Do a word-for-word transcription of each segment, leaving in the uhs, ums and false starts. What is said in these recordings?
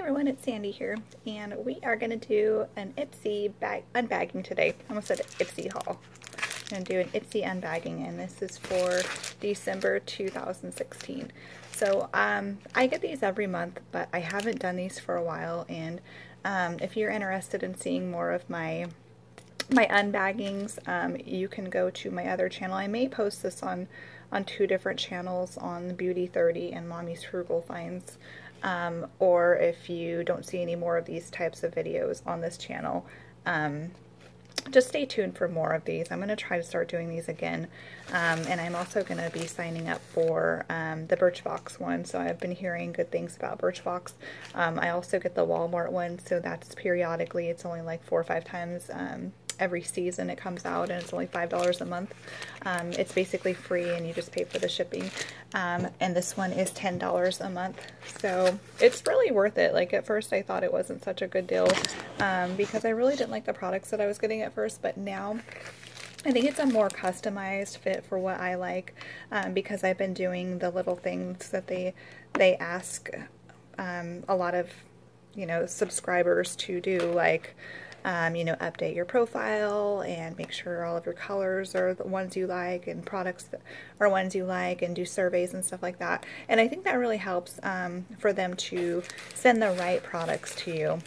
everyone, it's Sandy here, and we are going to do an Ipsy bag unbagging today. I almost said Ipsy haul. I'm going to do an Ipsy unbagging, and this is for December two thousand sixteen. So um, I get these every month, but I haven't done these for a while, and um, if you're interested in seeing more of my my unbaggings, um, you can go to my other channel. I may post this on, on two different channels, on Beauty thirty and Mommies Frugal Finds. Um, or if you don't see any more of these types of videos on this channel, um, just stay tuned for more of these. I'm going to try to start doing these again, um, and I'm also going to be signing up for um, the Birchbox one, so I've been hearing good things about Birchbox. Um, I also get the Walmart one, so that's periodically. It's only like four or five times um, every season it comes out, and it's only five dollars a month. Um, it's basically free, and you just pay for the shipping, um, and this one is ten dollars a month, so it's really worth it. Like, at first I thought it wasn't such a good deal, um, because I really didn't like the products that I was getting at first, but now I think it's a more customized fit for what I like, um, because I've been doing the little things that they they ask um, a lot of, you know, subscribers to do, like um, you know, update your profile and make sure all of your colors are the ones you like and products that are ones you like, and do surveys and stuff like that. And I think that really helps um, for them to send the right products to you.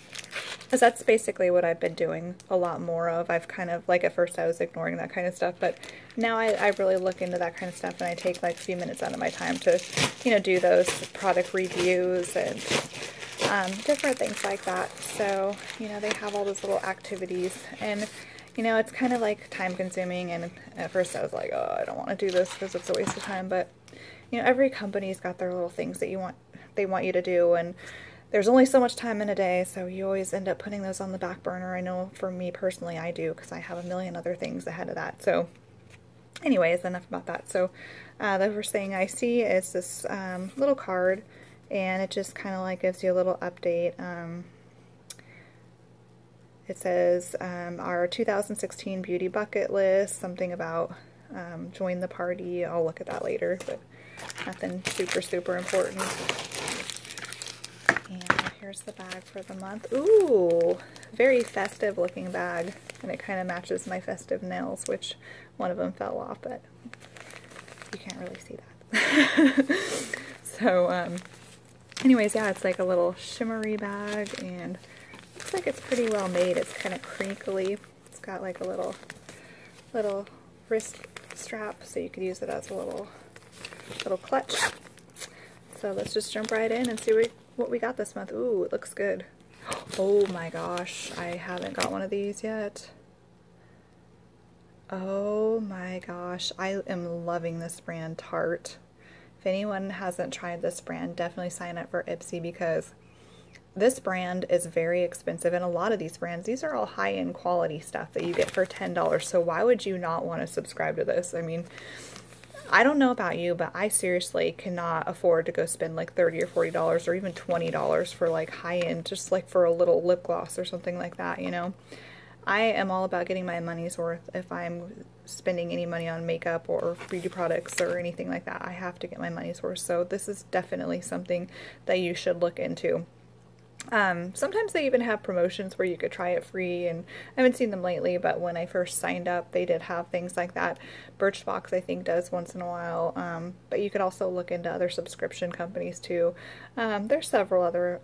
Because that's basically what I've been doing a lot more of. I've kind of, like, at first I was ignoring that kind of stuff, but now I, I really look into that kind of stuff, and I take like a few minutes out of my time to, you know, do those product reviews and um, different things like that. So, you know, they have all those little activities, and, you know, it's kind of like time consuming, and at first I was like, oh, I don't want to do this because it's a waste of time, but, you know, every company's got their little things that you want, they want you to do, and there's only so much time in a day, so you always end up putting those on the back burner. I know for me personally, I do, because I have a million other things ahead of that. So anyways, enough about that. So uh, the first thing I see is this um, little card, and it just kind of like gives you a little update. Um, it says um, our two thousand sixteen beauty bucket list, something about um, join the party. I'll look at that later, but nothing super, super important. And here's the bag for the month. Ooh, very festive looking bag, and it kind of matches my festive nails, which one of them fell off, but you can't really see that. So um, anyways, yeah, it's like a little shimmery bag, and looks like it's pretty well made. It's kind of crinkly. It's got like a little little wrist strap, so you could use it as a little little clutch. So let's just jump right in and see what we what we got this month. Ooh, it looks good. Oh my gosh, I haven't got one of these yet. Oh my gosh, I am loving this brand, Tarte. If anyone hasn't tried this brand, definitely sign up for Ipsy, because this brand is very expensive, and a lot of these brands, these are all high-end quality stuff that you get for ten dollars, so why would you not want to subscribe to this? I mean, I don't know about you, but I seriously cannot afford to go spend like thirty dollars or forty dollars or even twenty dollars for like high-end, just like for a little lip gloss or something like that, you know? I am all about getting my money's worth. If I'm spending any money on makeup or beauty products or anything like that, I have to get my money's worth. So this is definitely something that you should look into. Um, sometimes they even have promotions where you could try it free, and I haven't seen them lately, but when I first signed up, they did have things like that. Birchbox, I think, does once in a while, um, but you could also look into other subscription companies too. Um, there's several other,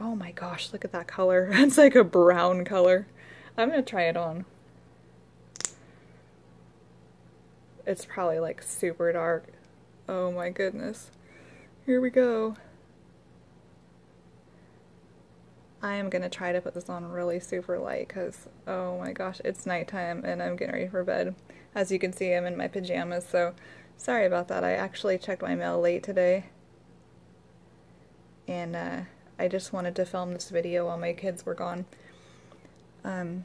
oh my gosh, look at that color. It's like a brown color. I'm going to try it on. It's probably like super dark. Oh my goodness. Here we go. I am going to try to put this on really super light, because, oh my gosh, it's nighttime and I'm getting ready for bed. As you can see, I'm in my pajamas, so sorry about that. I actually checked my mail late today, and uh, I just wanted to film this video while my kids were gone, um,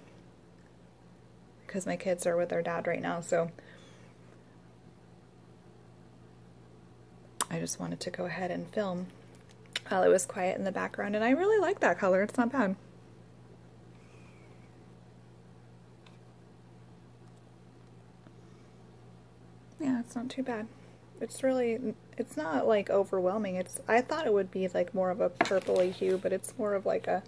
because my kids are with their dad right now, so I just wanted to go ahead and film while it was quiet in the background, and I really like that color. It's not bad. Yeah, it's not too bad. It's really, it's not like overwhelming. It's, I thought it would be like more of a purpley hue, but it's more of like a,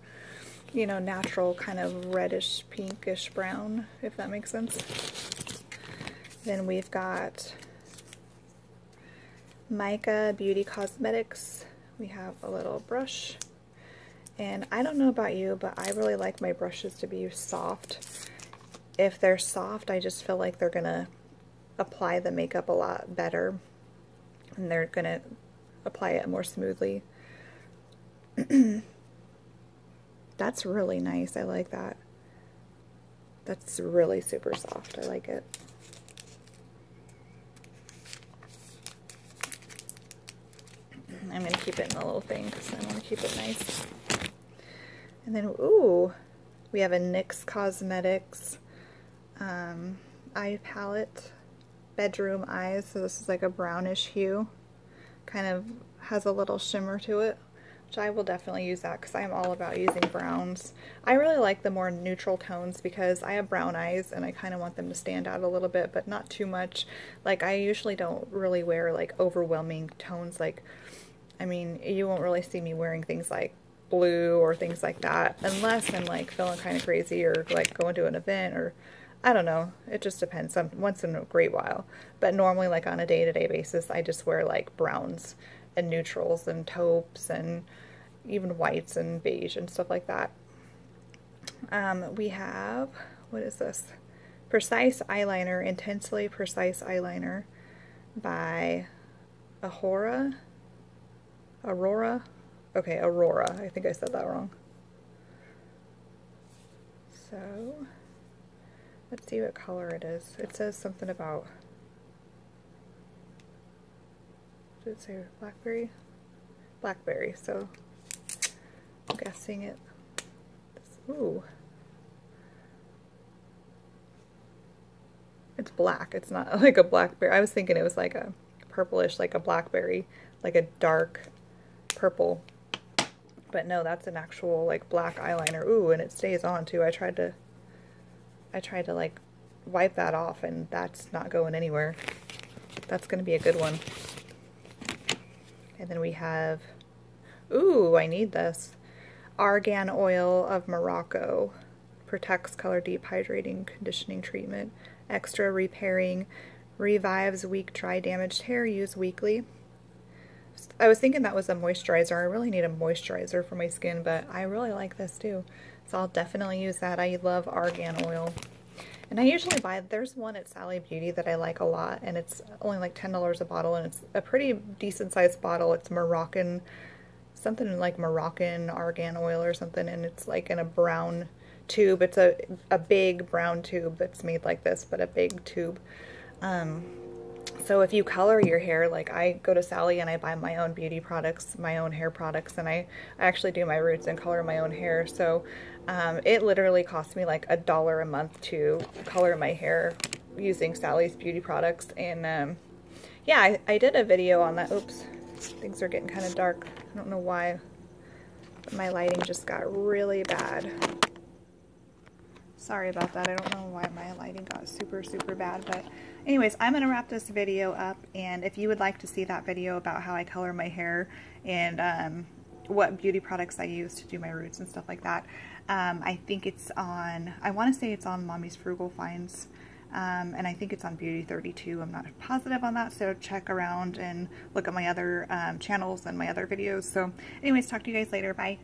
you know, natural kind of reddish pinkish brown, if that makes sense. Then we've got Mica Beauty Cosmetics. We have a little brush. And I don't know about you, but I really like my brushes to be soft. If they're soft, I just feel like they're gonna apply the makeup a lot better, and they're gonna apply it more smoothly. That's really nice. I like that. That's really super soft. I like it. I'm gonna keep it in the little thing because I want to keep it nice. And then, ooh, we have a N Y X Cosmetics um, eye palette, Bedroom Eyes. So this is like a brownish hue, kind of has a little shimmer to it, which I will definitely use that because I'm all about using browns. I really like the more neutral tones because I have brown eyes and I kind of want them to stand out a little bit, but not too much. Like, I usually don't really wear like overwhelming tones. Like, I mean, you won't really see me wearing things like blue or things like that unless I'm like feeling kind of crazy or like going to an event, or I don't know, it just depends, some, once in a great while. But normally, like on a day-to-day basis, I just wear like browns and neutrals and taupes and even whites and beige and stuff like that. Um, we have, what is this? Precise Eyeliner, Intensely Precise Eyeliner by Aurora. Aurora? Okay, Aurora. I think I said that wrong. So let's see what color it is. It says something about, did it say blackberry? Blackberry, so I'm guessing it. Ooh. It's black. It's not like a blackberry. I was thinking it was like a purplish, like a blackberry, like a dark purple. But no, that's an actual like black eyeliner. Ooh, and it stays on too. I tried to I tried to like wipe that off and that's not going anywhere. That's going to be a good one. And then we have, ooh, I need this. Argan Oil of Morocco. Protects, color deep, hydrating, conditioning treatment. Extra repairing. Revives weak, dry, damaged hair. Use weekly. I was thinking that was a moisturizer. I really need a moisturizer for my skin, but I really like this too. So I'll definitely use that. I love argan oil. And I usually buy, there's one at Sally Beauty that I like a lot, and it's only like ten dollars a bottle, and it's a pretty decent sized bottle. It's Moroccan, something like Moroccan argan oil or something, and it's like in a brown tube. It's a, a big brown tube that's made like this, but a big tube. Um, so if you color your hair, like I go to Sally and I buy my own beauty products, my own hair products, and I, I actually do my roots and color my own hair. So um, it literally cost me like a dollar a month to color my hair using Sally's beauty products. And um, yeah, I, I did a video on that. Oops, things are getting kind of dark. I don't know why, but my lighting just got really bad. Sorry about that. I don't know why my lighting got super, super bad, but anyways, I'm going to wrap this video up, and if you would like to see that video about how I color my hair and um, what beauty products I use to do my roots and stuff like that, um, I think it's on, I want to say it's on Mommies Frugal Finds, um, and I think it's on Beauty thirty-two. I'm not positive on that, so check around and look at my other um, channels and my other videos. So anyways, talk to you guys later. Bye.